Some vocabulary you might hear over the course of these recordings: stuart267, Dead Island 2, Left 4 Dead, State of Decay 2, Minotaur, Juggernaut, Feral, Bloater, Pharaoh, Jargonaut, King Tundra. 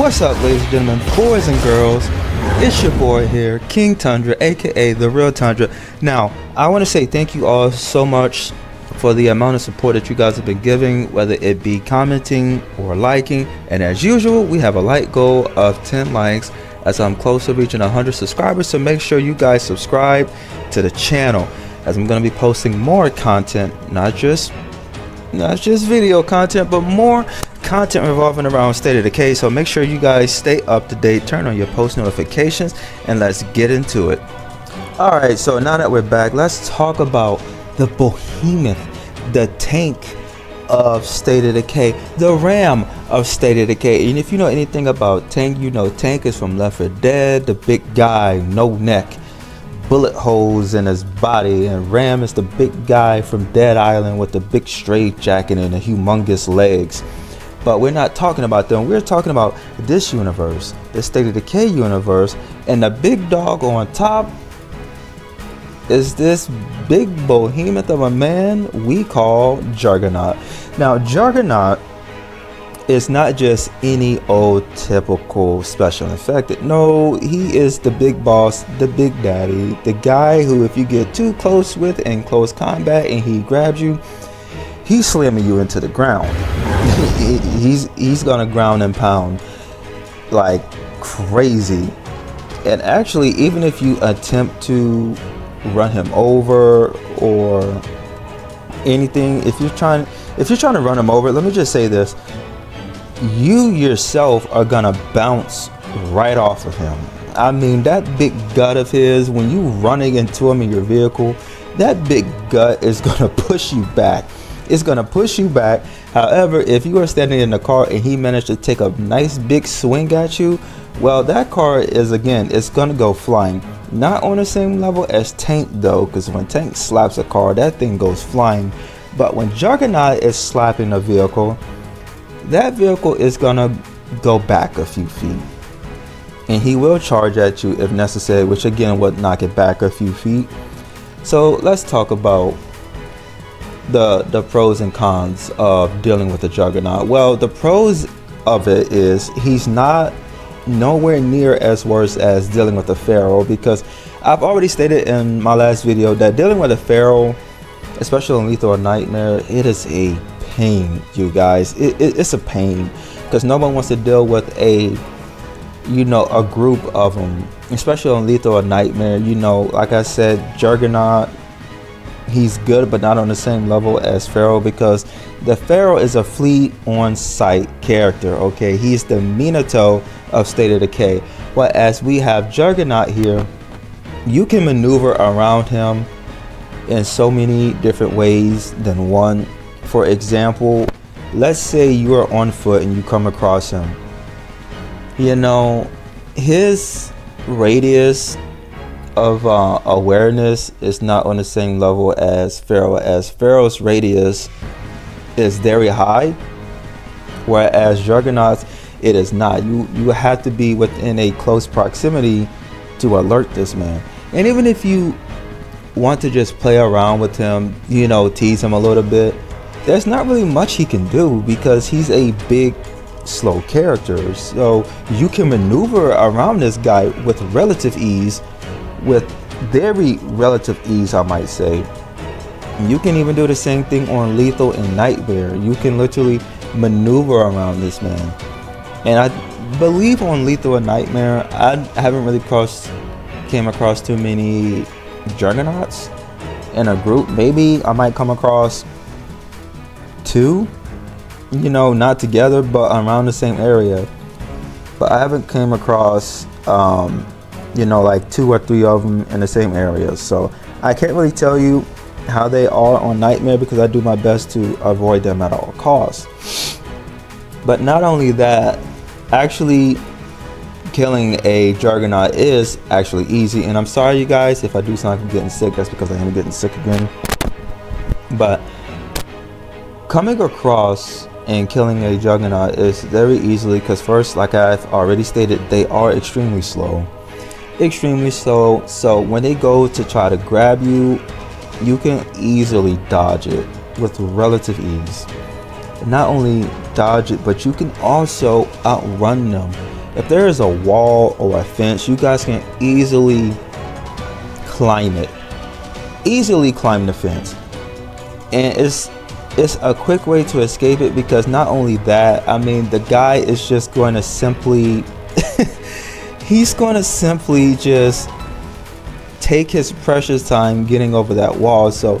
What's up, ladies and gentlemen, boys and girls? It's your boy here, King Tundra, aka The Real Tundra. Now, I want to say thank you all so much for the amount of support that you guys have been giving, whether it be commenting or liking. And as usual, we have a like goal of 10 likes as I'm close to reaching 100 subscribers, so make sure you guys subscribe to the channel, as I'm going to be posting more content, not just video content, but more content revolving around State of Decay. So make sure you guys stay up to date, turn on your post notifications, and let's get into it. All right, so now that we're back, let's talk about the behemoth, the tank of State of Decay, the ram of State of Decay. And if you know anything about tank, you know tank is from Left 4 Dead, the big guy, no neck, bullet holes in his body, and ram is the big guy from Dead Island with the big straight jacket and the humongous legs. But we're not talking about them. We're talking about this universe, the State of Decay universe, and the big dog on top is this big behemoth of a man we call Jargonaut. Now, Jargonaut is not just any old typical special infected. No, he is the big boss, the big daddy, the guy who, if you get too close with in close combat and he grabs you, he's slamming you into the ground. he's gonna ground and pound like crazy. And actually, even if you attempt to run him over or anything, if you're trying to run him over, let me just say this, you yourself are gonna bounce right off of him. I mean, that big gut of his, when you running into him in your vehicle, that big gut is gonna push you back. It's gonna push you back. However, if you are standing in the car and he managed to take a nice big swing at you, well, that car is, again, it's gonna go flying. Not on the same level as tank though, because when tank slaps a car, that thing goes flying. But when Juggernaut is slapping a vehicle, that vehicle is gonna go back a few feet, and he will charge at you if necessary, which again would knock it back a few feet. So let's talk about the pros and cons of dealing with the Juggernaut. Well, the pros of it is he's nowhere near as worse as dealing with the Feral, because I've already stated in my last video that dealing with a Feral, especially in Lethal or Nightmare, it is a pain, you guys. It's a pain, because no one wants to deal with a group of them, especially on Lethal or Nightmare. You know, like I said, Jargonaut, he's good, but not on the same level as Pharaoh, because the Pharaoh is a fleet on sight character. Okay, he's the Minotaur of State of Decay. Whereas we have Jargonaut here, you can maneuver around him in so many different ways than one. For example, let's say you are on foot and you come across him. You know, his radius of awareness is not on the same level as Pharaoh, as Pharaoh's radius is very high, whereas Jargonaut's, it is not. You have to be within a close proximity to alert this man. And even if you want to just play around with him, you know, tease him a little bit, there's not really much he can do, because he's a big slow character. So you can maneuver around this guy with relative ease, with very relative ease, I might say. You can even do the same thing on Lethal and Nightmare. You can literally maneuver around this man. And I believe on Lethal and Nightmare, I haven't really came across too many Jargonauts in a group. Maybe I might come across two, you know, not together, but around the same area. But I haven't came across you know, like two or three of them in the same area. So I can't really tell you how they are on Nightmare, because I do my best to avoid them at all costs. But not only that, actually killing a Jargonaut is actually easy. And I'm sorry, you guys, if I do sound like I'm getting sick, that's because I am getting sick again. But coming across and killing a Jargonaut is very easily, because first, like I've already stated, they are extremely slow. Extremely slow, so when they go to try to grab you, you can easily dodge it with relative ease. Not only dodge it, but you can also outrun them. If there is a wall or a fence, you guys can easily climb it. Easily climb the fence. And it's a quick way to escape it, because not only that, I mean, the guy is just going to simply he's going to simply just take his precious time getting over that wall. So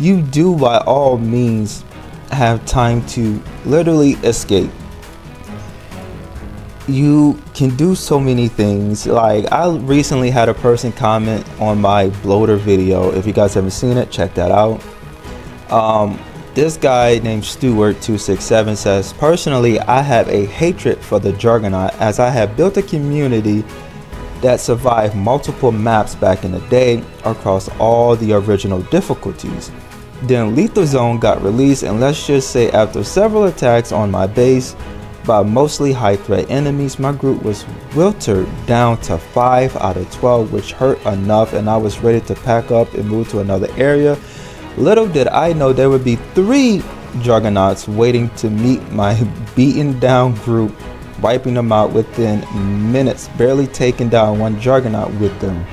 you do by all means have time to literally escape. You can do so many things. Like, I recently had a person comment on my Bloater video. If you guys haven't seen it, check that out. This guy named stuart267 says, personally, I have a hatred for the Jargonaut, as I have built a community that survived multiple maps back in the day across all the original difficulties. Then Lethal Zone got released, and let's just say after several attacks on my base by mostly high threat enemies, my group was wilted down to 5 out of 12, which hurt enough, and I was ready to pack up and move to another area. Little did I know there would be 3 Juggernauts waiting to meet my beaten down group, wiping them out within minutes, barely taking down one Juggernaut with them.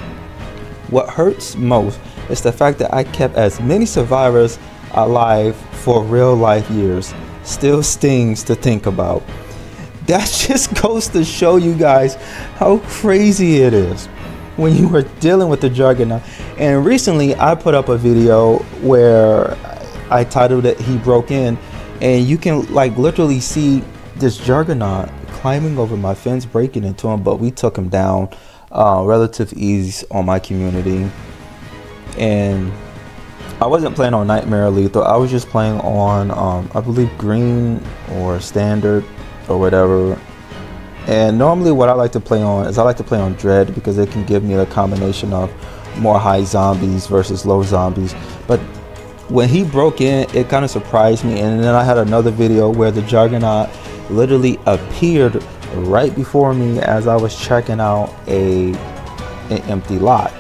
What hurts most is the fact that I kept as many survivors alive for real life years. Still stings to think about. That just goes to show you guys how crazy it is when you are dealing with the Juggernaut. And recently I put up a video where I titled it "He Broke In," and you can like literally see this Juggernaut climbing over my fence, breaking into him, but we took him down relative ease on my community. And I wasn't playing on Nightmare Lethal, I was just playing on I believe Green or Standard or whatever. And normally what I like to play on is I like to play on Dread, because it can give me a combination of more high zombies versus low zombies. But when he broke in, it kind of surprised me. And then I had another video where the Jargonaut literally appeared right before me as I was checking out an empty lot.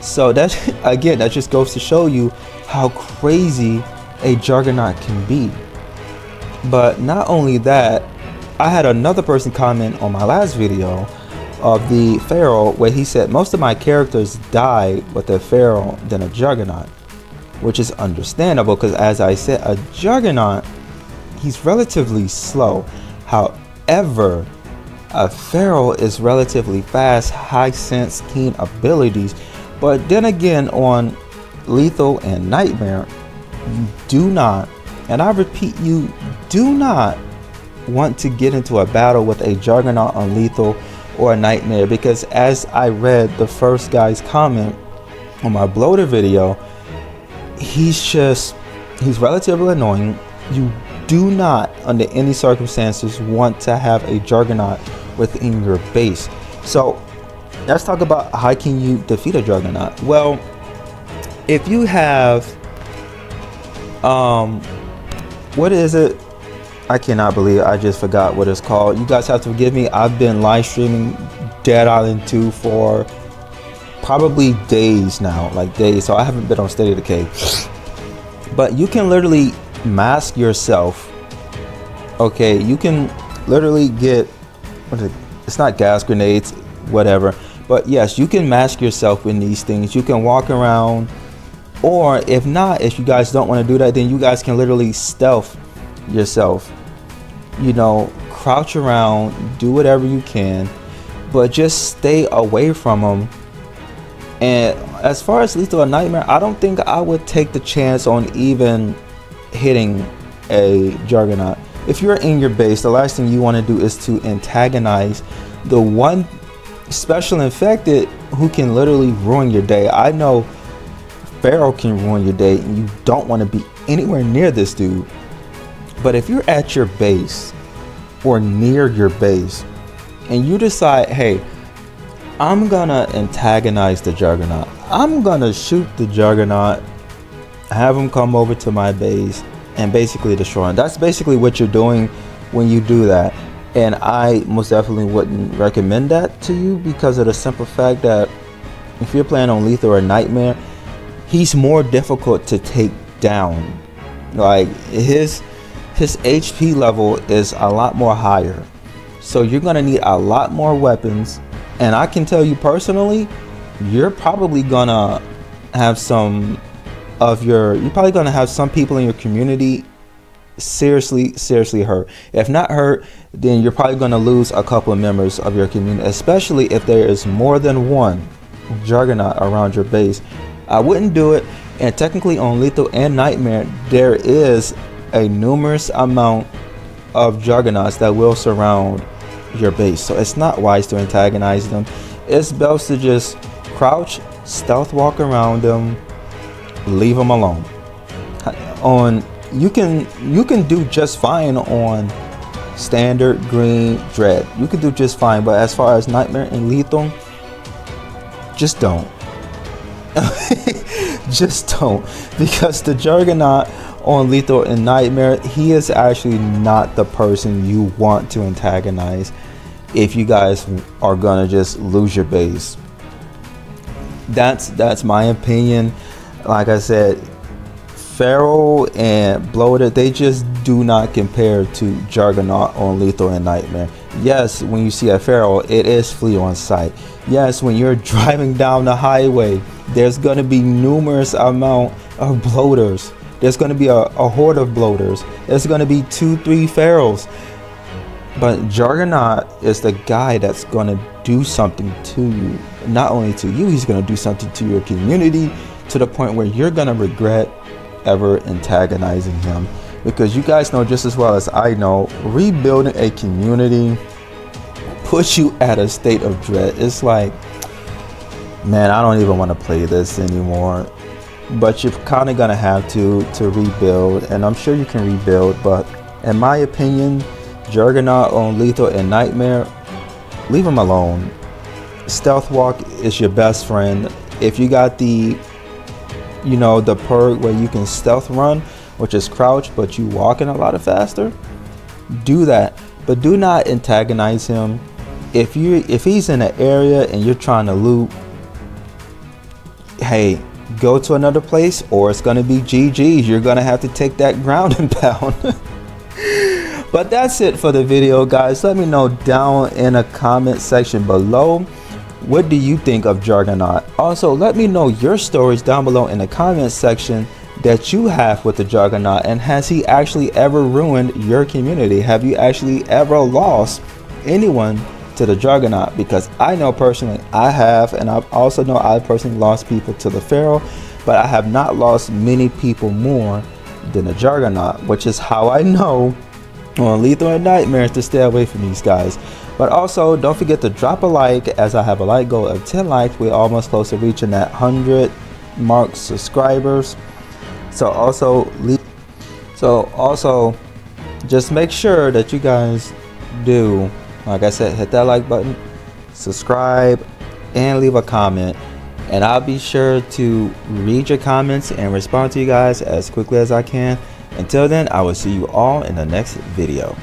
So that, again, that just goes to show you how crazy a Jargonaut can be. But not only that, I had another person comment on my last video of the Feral, where he said most of my characters die with a Feral than a Juggernaut, which is understandable, because as I said, a Juggernaut, he's relatively slow. However, a Feral is relatively fast, high sense, keen abilities. But then again, on Lethal and Nightmare, you do not, and I repeat, you do not want to get into a battle with a Juggernaut on Lethal or a Nightmare, because as I read the first guy's comment on my Bloater video, he's relatively annoying. You do not, under any circumstances, want to have a Juggernaut within your base. So let's talk about how can you defeat a Jargonaut. Well, if you have what is it? I cannot believe I just forgot what it's called. You guys have to forgive me. I've been live streaming Dead Island 2 for probably days now, like days. So I haven't been on State of Decay. But you can literally mask yourself. Okay, you can literally get what is it? It's not gas grenades, whatever. But yes, you can mask yourself in these things. You can walk around, or if not, if you guys don't want to do that, then you guys can literally stealth yourself, you know, crouch around, do whatever you can, but just stay away from them. And as far as Lethal or Nightmare, I don't think I would take the chance on even hitting a Jargonaut. If you're in your base, the last thing you want to do is to antagonize the one special infected who can literally ruin your day. I know Pharaoh can ruin your day, and you don't want to be anywhere near this dude. But if you're at your base or near your base and you decide, hey, I'm gonna antagonize the Jargonaut, I'm gonna shoot the Jargonaut, have him come over to my base and basically destroy him. That's basically what you're doing when you do that. And I most definitely wouldn't recommend that to you, because of the simple fact that if you're playing on Lethal or Nightmare, he's more difficult to take down. Like his HP level is a lot more higher. So you're gonna need a lot more weapons. And I can tell you personally, you're probably gonna have some of your, you're probably gonna have some people in your community seriously hurt. If not hurt, then you're probably gonna lose a couple of members of your community, especially if there is more than one Juggernaut around your base. I wouldn't do it. And technically on Lethal and Nightmare, there is a numerous amount of Juggernauts that will surround your base, so it's not wise to antagonize them. It's best to just crouch, stealth walk around them, leave them alone. On you can do just fine on standard, green, dread. You can do just fine, but as far as Nightmare and Lethal, just don't. Just don't, because the Jargonaut on Lethal and Nightmare, he is actually not the person you want to antagonize if you guys are gonna just lose your base. That's my opinion. Like I said, Feral and Bloater, they just do not compare to Jargonaut on Lethal and Nightmare. Yes, when you see a Feral, it is flea on sight. Yes, when you're driving down the highway, there's going to be numerous amount of bloaters. There's going to be a horde of bloaters. There's going to be 2-3 Ferals. But Jargonaut is the guy that's going to do something to you. Not only to you, he's going to do something to your community, to the point where you're going to regret ever antagonizing him. Because you guys know just as well as I know, rebuilding a community puts you at a state of dread. It's like, man, I don't even want to play this anymore. But you're kind of gonna have to rebuild, and I'm sure you can rebuild, but in my opinion, Jargonaut on Lethal and Nightmare, leave them alone. Stealth walk is your best friend. If you got the, you know, the perk where you can stealth run, which is crouch, but you walking a lot faster, do that. But do not antagonize him. If he's in an area and you're trying to loot, hey, go to another place, or it's going to be GG's. You're going to have to take that ground and pound. But that's it for the video, guys. Let me know down in the comment section below, what do you think of Jargonaut? Also, let me know your stories down below in the comment section that you have with the Jargonaut, and has he actually ever ruined your community? Have you actually ever lost anyone to the Jargonaut? Because I know personally I have, and I also know I personally lost people to the Feral, but I have not lost many people more than the Jargonaut, which is how I know on Lethal and Nightmares to stay away from these guys. But also, don't forget to drop a like, as I have a like goal of 10 likes. We're almost close to reaching that 100 mark subscribers. So also just make sure that you guys do, like I said, hit that like button, subscribe, and leave a comment. And I'll be sure to read your comments and respond to you guys as quickly as I can. Until then, I will see you all in the next video.